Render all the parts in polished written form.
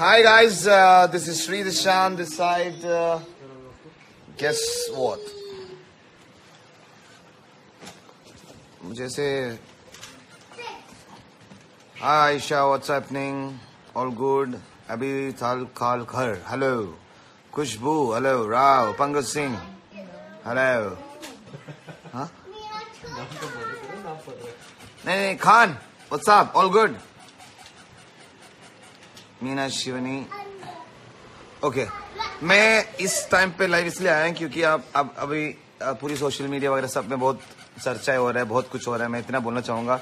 Hi guys, this is Sri Dishan. This side, guess what? Mujhe se hi Aisha, what's happening? All good. Abhi Thalkal Khar. Hello. Kushbu. Hello. Rao. Pangas Singh. Hello. Huh? Nahi, Khan. What's up? All good. مینا شیونی okay. میں اس time پہ live اس لیے آیا ہوں کیونکہ اب ابھی پوری سوشل میڈیا وغیرہ سب میں بہت چرچا ہو رہا ہے, بہت کچھ ہو رہا ہے. میں اتنا بولنا چاہوں گا,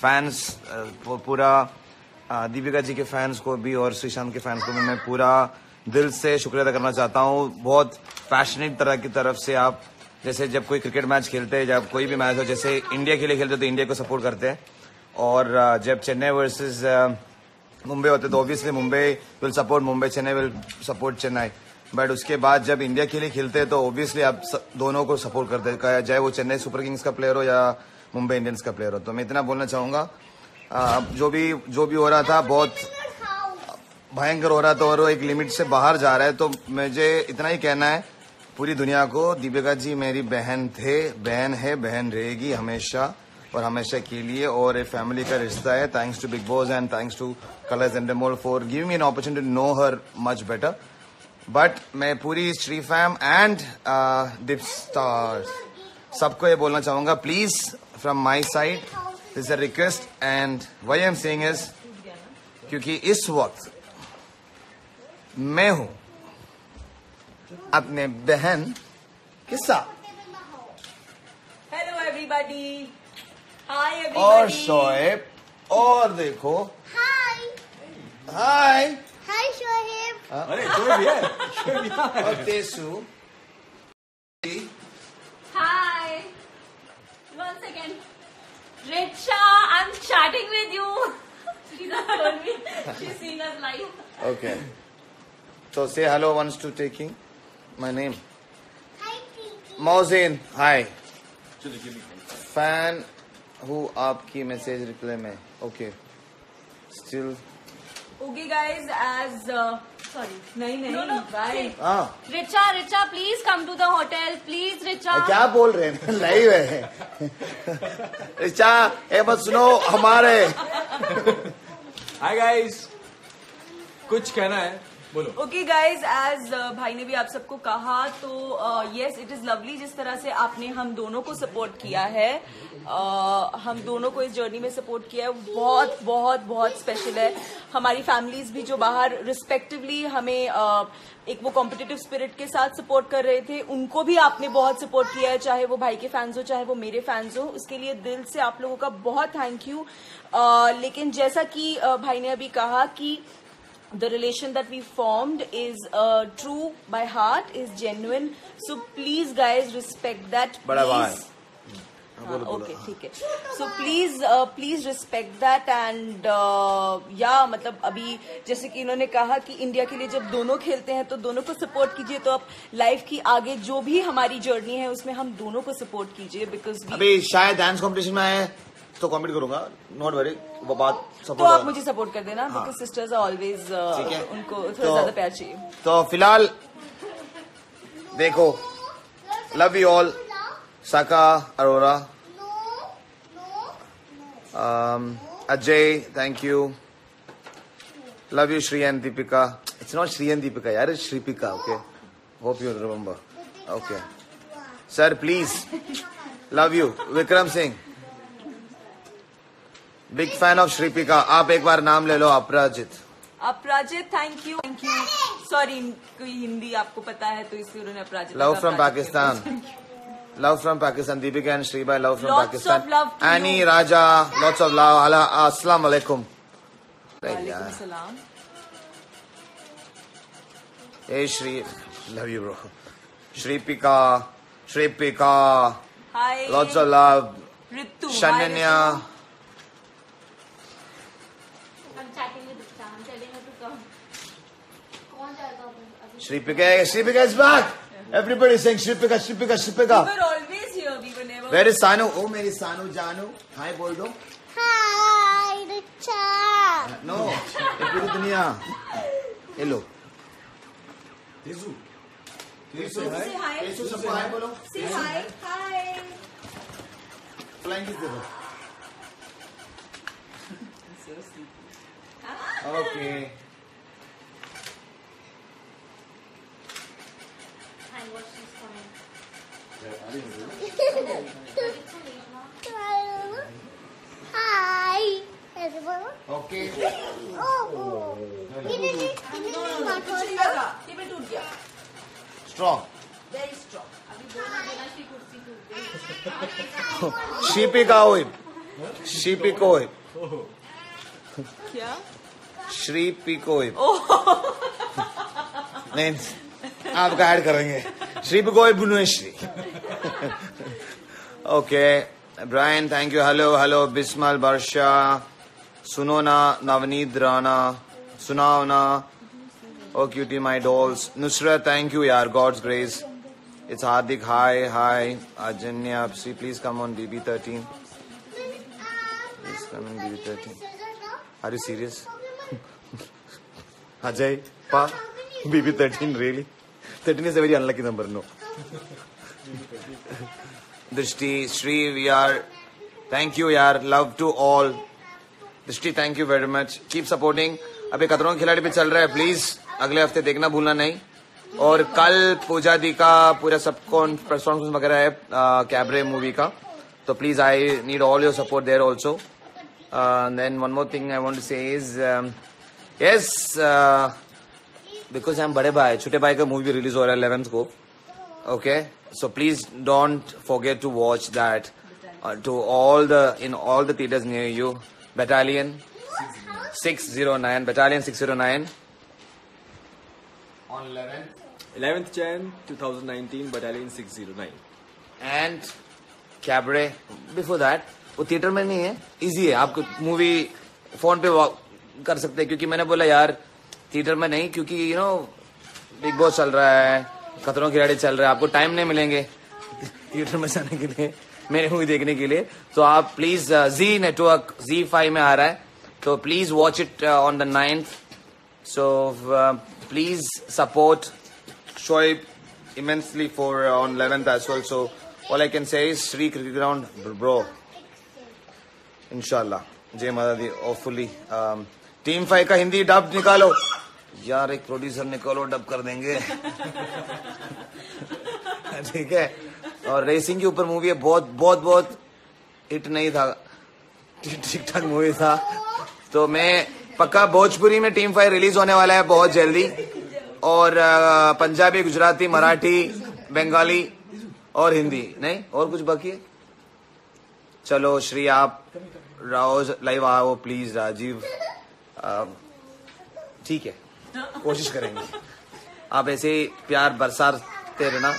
فینس پورا دیپکا جی کے فینس کو بھی اور سریشانت کے فینس کو بھی میں پورا دل سے شکریہ ادا کرنا چاہتا ہوں. بہت پیشنیٹ طرح کی طرف سے آپ, جیسے جب کوئی کرکٹ میچ کھیلتے ہیں, جب کوئی بھی میچ ہو, جیسے انڈیا کے لیے کھیلتے تو انڈیا کو سپورٹ کرتے ہیں, اور جب چنئی ورسز ممبئی ہوتے تو obviously Mumbai will support Mumbai, Chennai will support Chennai. But اس کے بعد جب انڈیا کے لیے کھیلتے تو اوبیسلی آپ دونوں کو سپورٹ کرتے, چاہے وہ چنئی سپر کنگز کا پلیئر ہو یا ممبئی انڈینس کا پلیئر ہو. تو میں اتنا بولنا چاہوں گا, جو بھی ہو رہا تھا بہت بھینکر ہو رہا تھا اور وہ ایک لمٹ سے باہر جا رہا ہے. تو مجھے اتنا ہی کہنا ہے پوری دنیا کو, دیپکا جی میری بہن تھے, بہن ہے, بہن رہے گی ہمیشہ اور ہمیشہ کے لیے, اور یہ فیملی کا رشتہ ہے. Thanks to Bigg Boss and thanks to Colors Endemol for giving me an opportunity to know her much better. But میں پوری Shri fam and Dip stars سب کو یہ بولنا چاہوں گا, please from my side this is a request and why M saying is, کیونکہ اس وقت میں ہوں اپنے بہن کے ساتھ. ہیلو ایوری باڈی, اور شعیب, اور دیکھو ہائی ہائی ہائی شعیب, اور جیسو hi. One second, Richa I am chatting with you, she told me she seen us live. Okay تو سے hello once to taking my name. Hi Pinky موزین, ہائی فین ہو آپ کی میسج ریپلائی میں. Okay still okay guys as sorry نہیں bye. ہاں Richa please come to the hotel, please Richa. کیا بول رہے ہیں, لائیو ہے. ریچا اے بس سنو ہمارے. ہائی گائز, کچھ کہنا ہے بولو. اوکے گائز, ایز بھائی نے بھی آپ سب کو کہا تو یس اٹ از لولی جس طرح سے آپ نے ہم دونوں کو سپورٹ کیا ہے, ہم دونوں کو اس جرنی میں سپورٹ کیا ہے. بہت بہت بہت اسپیشل ہے. ہماری فیملیز بھی جو باہر رسپیکٹولی ہمیں ایک وہ کمپٹیٹو اسپرٹ کے ساتھ سپورٹ کر رہے تھے, ان کو بھی آپ نے بہت سپورٹ کیا ہے, چاہے وہ بھائی کے فینز ہو چاہے وہ میرے فینز ہو. اس کے لیے دل سے آپ لوگوں کا بہت تھینک یو. لیکن جیسا کہ بھائی نے ابھی کہا کہ the relation that we formed is true by heart, is genuine, so please guys respect that. Bada bhai okay theek hai, so please respect that and yeah matlab abhi jaise ki inhone kaha ki india ke liye jab dono khelte hain to dono ko support kijiye, to ab life ki aage jo bhi hamari journey hai usme hum dono ko support kijiye because abhi shayad dance competition mein hai تو comment کروں گا, not very وہ بات support, تو آپ مجھے support کر دینا بیکاز سسٹرز آر آلویز, ان کو تھوڑا زیادہ پیار چاہیے. تو فی الحال دیکھو, love you all. Saka Arora, Ajay thank you, love you Shree and Deepika. It's not Shree and Deepika یار, it's Shripika. Okay hope you remember. Okay sir please, love you. Vikram Singh big fan of Shripika, آپ ایک بار نام لے لو. Aparajit thank you, thank you. Sorry Hindi آپ کو پتا ہے تو اس لیے انہوں نے Aparajit. Love from Pakistan, love from Pakistan. Deepika and Shree بھائی, love from Pakistan. Annie Raja, lots of love. السلام علیکم. وعلیکم السلام. اے Shree, love you bro. Shripika Shripika hi, lots of love. Ritu شننیا, Shripika, Shripika is back. Everybody is saying Shripika, Shripika, Shripika. We were always here. We were never. Where is Sanu? Oh, my Sanu, Janu. Hi, bol do. Hi, Richa. No, पूरी दुनिया. Hello. Jesu. Jesu, hi. Jesu, सबको hi बोलो. Say hi. Hi. Flying kiss दे दो. Seriously. Okay. I watch this coming. Hi. Okay. Oh. Table toot gaya. Strong. Very strong. Shripika hoib. Shripika hoib. Kya? Shripika hoib. Oh. Names. आप add करेंगे Shripika होइब बुनुश्री. Okay, Brian, thank you. Hello, hello, Bismal, Barsha, Sunona, Navneet Rana, Sunaona. Oh, cutie, my dolls. Nusra, thank you, yaar. God's grace. It's Hardik. Hi, hi. Ajanya, please come on DB13. Please come on DB13. Are you serious? Ajay, pa, DB13 really? 13 is a very unlucky number, no. Drishti, Shri, we are. Thank you, yaar. Love to all. Drishti, thank you very much. Keep supporting. अभी खतरों के खिलाड़ी पे चल रहा है. Please, अगले हफ्ते देखना भूलना नहीं. और कल पूजा दी का पूरा सबकॉन परफॉर्मेंस वगैरह है कैबरे मूवी का. तो please, I need all your support there also. And then one more thing I want to say is, yes. Because I'm bade bhai, Chote Bhai ka movie release ho raha hai 11th ko. Okay, so please don't forget to watch that. To all the in all the theaters near you, Battalion 609, Battalion 609. On 11th Jan 2019, Battalion 609. And Cabaret. Before that, वो theater में नहीं है, easy है. आपको movie phone पे कर सकते हैं क्योंकि मैंने बोला यार थिएटर में नहीं क्योंकि यू नो बिग बॉस चल रहा है खतरों के खिलाड़ी चल रहा है आपको टाइम नहीं मिलेंगे थिएटर में जाने के लिए मेरे मूवी देखने के लिए तो आप प्लीज जी नेटवर्क Z5 में आ रहा है तो please watch it on the 9th so please support Shoaib immensely for on 11th as well so all I can say is Shree cricket ground bro इंशाल्लाह जय माता दी होपफुली टीम 5 का हिंदी डब निकालो यार एक प्रोड्यूसर निकालो डब कर देंगे ठीक है और रेसिंग के ऊपर मूवी है बहुत बहुत बहुत हिट नहीं था ठीक ठाक मूवी था तो मैं पक्का भोजपुरी में टीम 5 रिलीज होने वाला है बहुत जल्दी और पंजाबी गुजराती मराठी बंगाली और हिंदी नहीं और कुछ बाकी है चलो श्री आप राव लाइव आओ प्लीज राजीव ठीक है कोशिश करेंगे आप ऐसे प्यार बरसाते रहना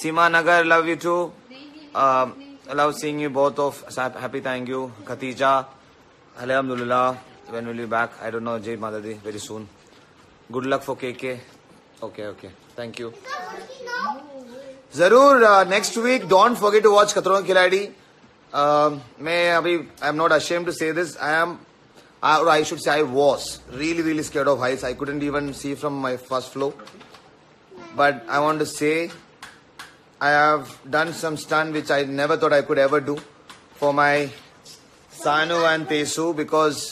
Seema Nagar love you too love seeing you both of happy thank you Khatija अल्हम्दुलिल्लाह when will you back I don't know जय माता दी very soon good luck for KK okay okay thank you जरूर next week don't forget to watch Khatron Ke Khiladi मैं अभी I am not ashamed to से this I am or I should say I was really scared of heights. I couldn't even see from my first floor. But I want to say I have done some stunt which I never thought I could ever do for my Sanu and Tesu because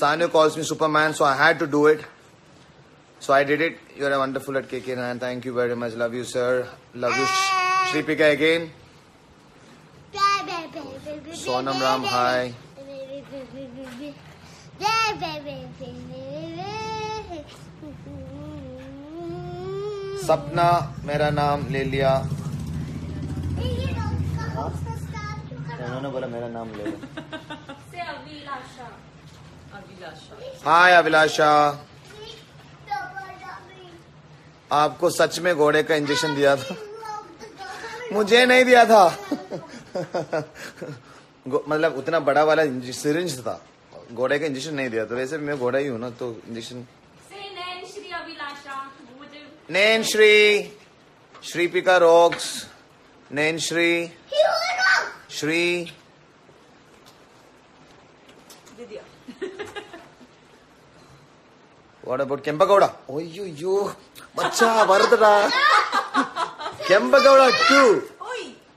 Sanu calls me Superman so I had to do it. So I did it. You are wonderful at KK and thank you very much. Love you sir. Love you Shripika again. Sonam Ram hi. सपना मेरा नाम ले लिया उन्होंने बोला मेरा नाम ले लिया हाय अभिलाषा आपको सच में घोड़े का इंजेक्शन दिया था मुझे नहीं दिया था मतलब उतना बड़ा वाला सिरिंज था घोड़े का इंजेक्शन नहीं दिया तो वैसे मैं घोड़ा ही हूँ ना तो injection Nain Shree Shripika rocks Nain Shree Shree What about Campagoda? Oh, you. Macha, Varada. Campagoda 2.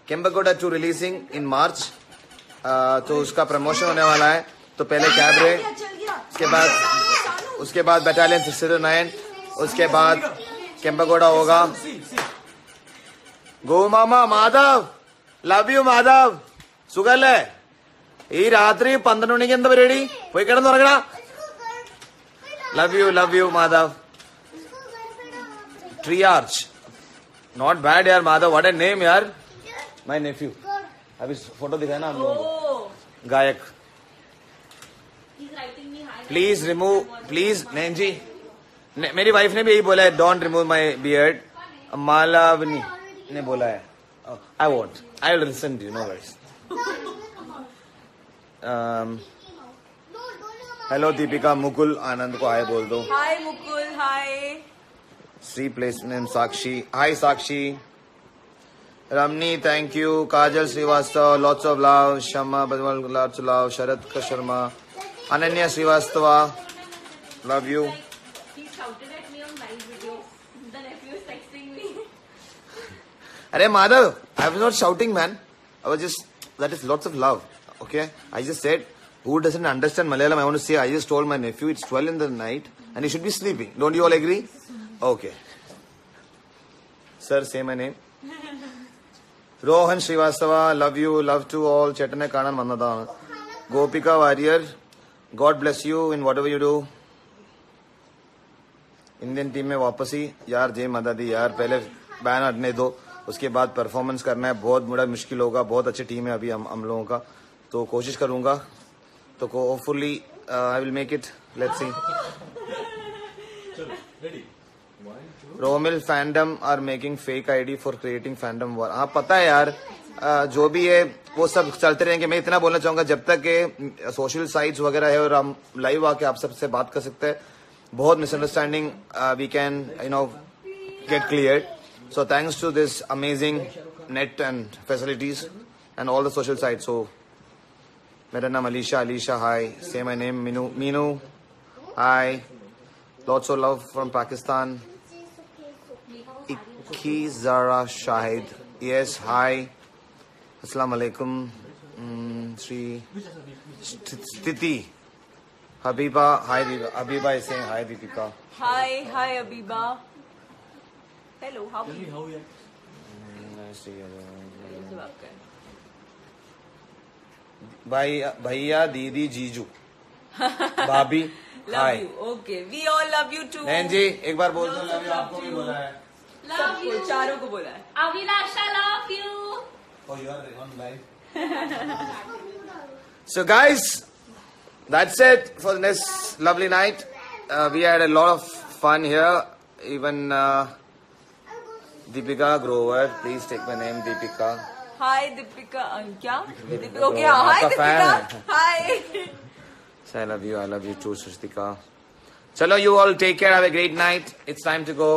Campagoda 2 releasing in March. तो उसका प्रमोशन होने वाला है. तो पहले कैबरे, उसके बाद बैटालियन 609, उसके बाद Campagoda होगा. గో మామ మాధవ్, లవ్ యూ మాధవ్. సుగలే ఈ రాత్రి 12 కింద రెడీ పోయి కింద దొరకడా. Love you Madhav. ట్రియార్చ్ నాట్ బ్యాడ్ యార్. మాధవ్ వాట్ ఎ నేమ్ యార్. మై నెఫ్యూ అభి ఫోటో దిఖానా ఆప్ లోగోంకో. గాయక్ ప్లీజ్ రిమూవ్ ప్లీజ్. నేను జీ మేరీ వైఫ్ నే భీ యహీ బోలా హై. Don't remove my beard. మాలావని ने बोला है. I won't. I will listen to you, no worries. Hello Dipika. Mukul Anand ko hi bol do. Hi Mukul. Hi. Sri place name Sakshi. Hi Sakshi. Ramni, thank you. Kajal Srivastav, lots of love. Shama Badwal, lots of love. Sharat K Sharma. Ananya Srivastava, love you. Arey Madhav, I was not shouting, man. I was just, that is lots of love. Okay, I just said, who doesn't understand Malayalam? I want to say, I just told my nephew, it's 12 in the night and he should be sleeping. Don't you all agree? Okay. Sir, say my name. Rohan Srivastava, love you, love to all. Chetane Kanan Manada. Gopika Warrior, God bless you in whatever you do. Indian team mein wapasi, yaar Jay Madadi, yaar pehle ban hatne do. उसके बाद performance करना है. बहुत बड़ा मुश्किल होगा. बहुत अच्छी टीम है अभी हम लोगों का. तो कोशिश करूंगा. तो hopefully I will make it. Let's see. चलो ready. Romil fandom are making fake ID for creating fandom war. हाँ पता है यार. जो भी है वो सब चलते रहेंगे. मैं इतना बोलना चाहूंगा, जब तक के सोशल साइट्स वगैरह है और हम लाइव आके आप सबसे बात कर सकते हैं. बहुत misunderstanding we can you know get clear. So thanks to this amazing net and facilities and all the social sites. So, my name is Alisha. Hi, say my name. Minu. Hi. Lots of love from Pakistan. Ikki Zara Shahid. Yes. Hi. Assalamu alaikum. Sri Titi. Abhiba. Hi. Abhiba is saying hi. Dipika. Hi. Hi Abhiba. Hello, how are you? Nice to meet you. Bhaiya, Didi, Jiju, Bhabhi, love you. Okay, we all love you too. Nain ji, ek baar bol do. Love you. Aapko bhi bola hai. Love you. Charo ko bola hai. Abhilasha, love you. Oh, you are on live. So guys, that's it for this lovely night. We had a lot of fun here. Even. Dipika Grover, please take my name Dipika. Hi Dipika. Kya? Dipika. Okay, hi Dipika. Hi. So I love you too Shripika. Chalo, you all take care. Have a great night. It's time to go.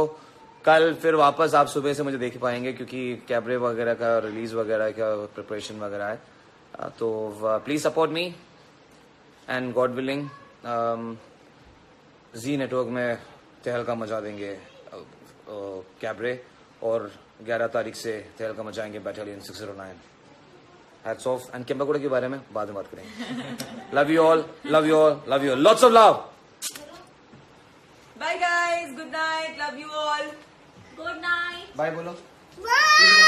Kal fir वापस आप सुबह से मुझे देख पाएंगे क्योंकि cabaret वगैरह का रिलीज वगैरह का प्रिपरेशन वगैरह है. तो please support me and God willing Zee network में तहलका मचा देंगे कैबरे. और 11 तारीख से तहलका मचाएंगे battalion 609. Hats off. And Campagoda के बारे में बाद में बात करेंगे. Love you all. Lots of love. Bye guys. Good night. Love you all. Good night. Bye बोलो.